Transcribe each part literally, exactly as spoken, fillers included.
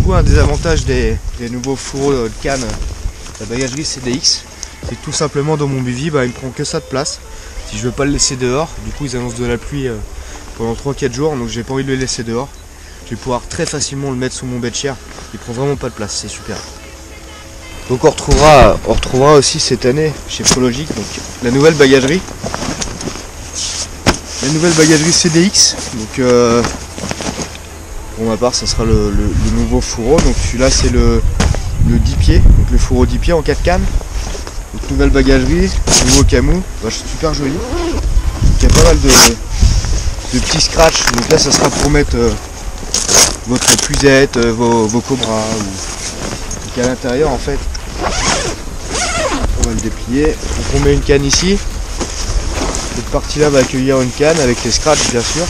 coup un des avantages des, des nouveaux fourreaux de canne, la bagagerie C D X, c'est que tout simplement dans mon bivy, bah, il ne prend que ça de place. Si je veux pas le laisser dehors, du coup ils annoncent de la pluie euh, pendant trois quatre jours, donc j'ai pas envie de le laisser dehors. Je vais pouvoir très facilement le mettre sous mon bed chair, il prend vraiment pas de place, c'est super. Donc on retrouvera, on retrouvera aussi cette année chez Prologic donc la nouvelle bagagerie. La nouvelle bagagerie C D X, donc euh, pour ma part ça sera le, le, le nouveau fourreau, donc celui-là c'est le, le dix pieds, donc le fourreau dix pieds en quatre cannes, donc nouvelle bagagerie, nouveau camou, bah, super joli, il y a pas mal de, de petits scratchs, donc là ça sera pour mettre euh, votre puisette, euh, vos, vos cobras, ou... donc à l'intérieur en fait, on va le déplier, donc on met une canne ici. Cette partie là va accueillir une canne avec les scratchs bien sûr,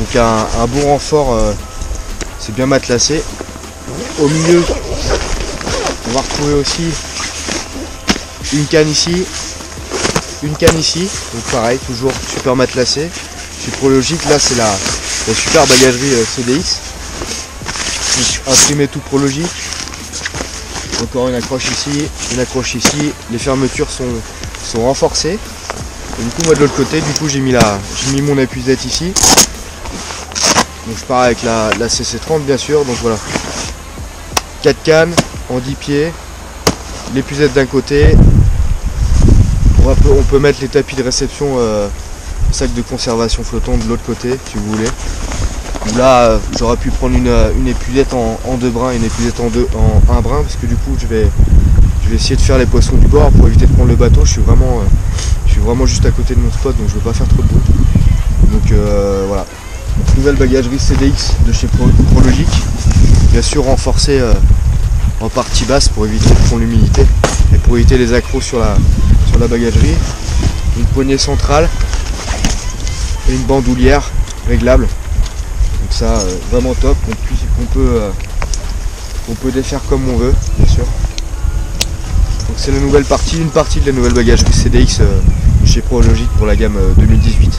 donc un, un bon renfort, euh, c'est bien matelassé. Au milieu on va retrouver aussi une canne ici, une canne ici, donc pareil toujours super matelassé. Chez Prologic là c'est la, la super bagagerie euh, C D X, donc imprimé tout Prologic, encore une accroche ici, une accroche ici, les fermetures sont, sont renforcées. Et du coup moi de l'autre côté du coup j'ai mis la j'ai mis mon épuisette ici, donc je pars avec la, la C C trente bien sûr, donc voilà quatre cannes en dix pieds, l'épuisette d'un côté, on peut, on peut mettre les tapis de réception, euh, sac de conservation flottant de l'autre côté si vous voulez. Là euh, j'aurais pu prendre une, une épuisette en, en deux brins, une épuisette en deux en un brin, parce que du coup je vais je vais essayer de faire les poissons du bord pour éviter de prendre le bateau. Je suis vraiment euh, Je suis vraiment juste à côté de mon spot, donc je ne veux pas faire trop de bruit. Donc euh, voilà, donc, nouvelle bagagerie C D X de chez Prologic, bien sûr renforcée euh, en partie basse pour éviter de prendre l'humidité et pour éviter les accros sur la, sur la bagagerie. Une poignée centrale et une bandoulière réglable. Donc ça, euh, vraiment top, qu'on puisse, qu'on peut, euh, qu'on peut défaire comme on veut, bien sûr. Donc c'est la nouvelle partie, une partie de la nouvelle bagagerie C D X euh, chez Prologic pour la gamme deux mille dix-huit.